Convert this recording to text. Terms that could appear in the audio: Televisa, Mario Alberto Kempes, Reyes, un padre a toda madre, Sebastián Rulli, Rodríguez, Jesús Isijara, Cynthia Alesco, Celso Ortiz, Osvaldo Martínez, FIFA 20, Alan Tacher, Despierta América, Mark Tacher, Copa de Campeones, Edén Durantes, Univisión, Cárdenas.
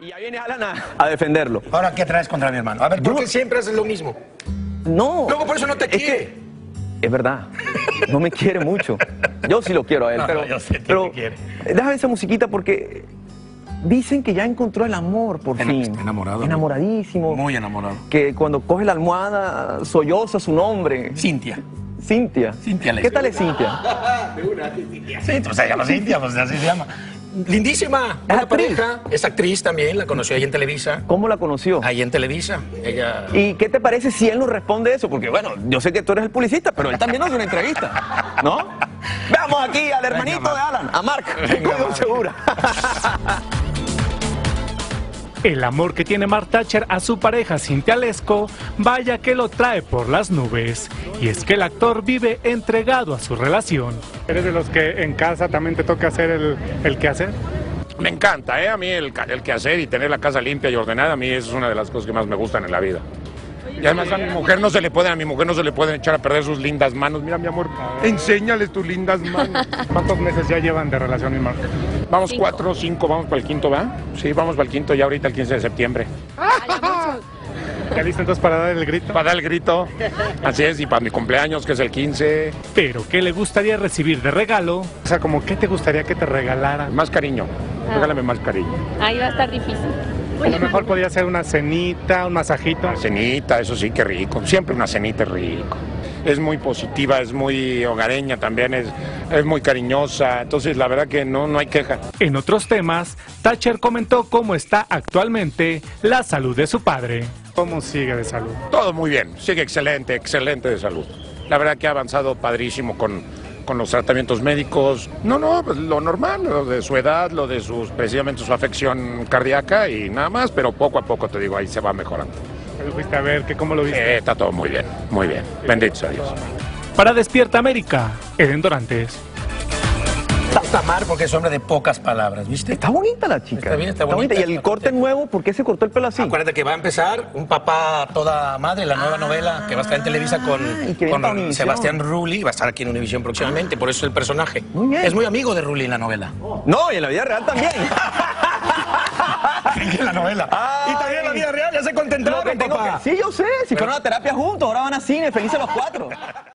Y ahí viene Alan a defenderlo. Ahora, ¿qué traes contra mi hermano? A ver, ¿por qué siempre haces lo mismo? No. Luego por eso no te quiere. Es verdad, no me quiere mucho. Yo sí lo quiero a él, pero... yo sé que me quiere. Déjame esa musiquita porque... dicen que ya encontró el amor, por fin. Está enamorado. Enamoradísimo. Muy enamorado. Que cuando coge la almohada, solloza su nombre. Cynthia. Cynthia. Cynthia Alesco. ¿Qué tal es Cynthia? Sí, se llama Cynthia, pues así se llama. Lindísima. Es actriz. Es actriz también, la conoció ahí en Televisa. ¿Cómo la conoció? Ahí en Televisa. Ella... ¿Y qué te parece si él nos responde eso? Porque bueno, yo sé que tú eres el publicista, pero él también nos hace una entrevista, ¿no? Veamos aquí al hermanito de Alan, a Mark. Venga, Segura. El amor que tiene Alan Tacher a su pareja Cynthia Alesco, vaya que lo trae por las nubes. Y es que el actor vive entregado a su relación. ¿Eres de los que en casa también te toca hacer el quehacer? Me encanta, a mí el quehacer y tener la casa limpia y ordenada, a mí eso es una de las cosas que más me gustan en la vida. Y además a mi mujer no se le pueden echar a perder sus lindas manos. Mira, mi amor, enséñales tus lindas manos. ¿Cuántos meses ya llevan de relación, mi amor? Vamos 4 o 5, vamos para el quinto, ¿va? Sí, vamos para el quinto ya ahorita el 15 de septiembre. ¿Ya listo entonces para dar el grito? Para dar el grito, así es, y para mi cumpleaños que es el 15. ¿Pero qué le gustaría recibir de regalo? O sea, como ¿qué te gustaría que te regalara? Más cariño, regálame más cariño. Ahí va a estar difícil. A lo mejor podría ser una cenita, un masajito. Una cenita, eso sí, qué rico. Siempre una cenita es rico. Es muy positiva, es muy hogareña también, es muy cariñosa. Entonces, la verdad que no hay queja. En otros temas, Tacher comentó cómo está actualmente la salud de su padre. ¿Cómo sigue de salud? Todo muy bien. Sigue excelente, excelente de salud. La verdad que ha avanzado padrísimo con los tratamientos médicos, pues lo normal, lo de su edad, lo de precisamente su afección cardíaca y nada más, pero poco a poco, te digo, ahí se va mejorando. ¿Lo fuiste a ver? ¿Cómo lo viste? Está todo muy bien, muy bien. Bendito sea Dios. Para Despierta América, Edén Durantes. Está mal porque es hombre de pocas palabras, ¿viste? Está bonita la chica. Está bien, está bonita. ¿Y el corte nuevo? ¿Por qué se cortó el pelo así? Acuérdate que va a empezar Un papá a toda madre, la nueva novela que va a estar en Televisa con Sebastián Rulli. Va a estar aquí en Univisión próximamente, por eso el personaje. Muy bien. Es muy amigo de Rulli en la novela. No, y en la vida real también. En la novela. Y también en la vida real, ya se concentraron, papá. Sí, yo sé. Si fueron a terapia juntos, ahora van a cine, felices los 4.